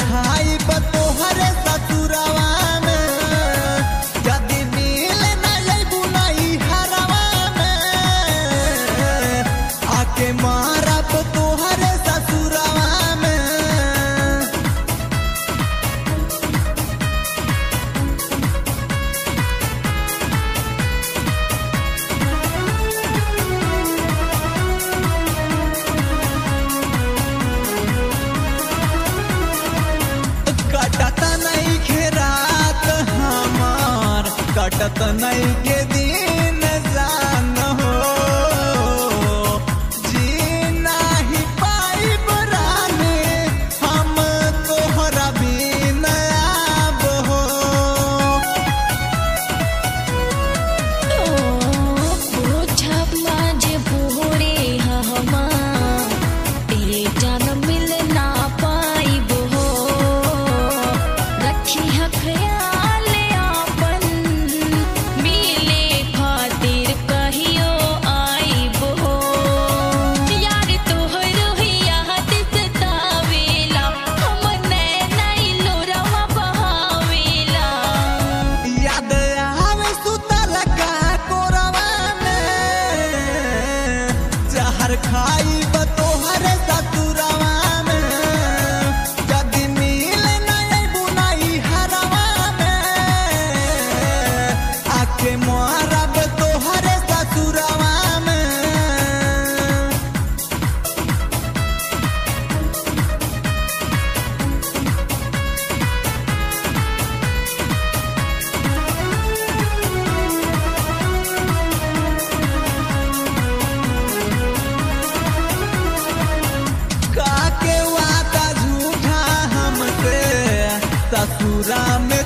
खाई बतोहरे ससुरावा में जदी मिल नई बुनाई हरवा में आके मारब तोहरे ससुरावा में। कटत नहीं के दिन जान हो जी नहीं पाई बराने हम तोहरा बिन आब हो। बुझबला जे बूढ़े हम ए जान मिल ना पाइब हो रखी हखया खाई बतोहरे ससुरावा में जदी मिल नई बुनाई हरवा में आके मारब तोहरे ससुरावा में। ससुरा में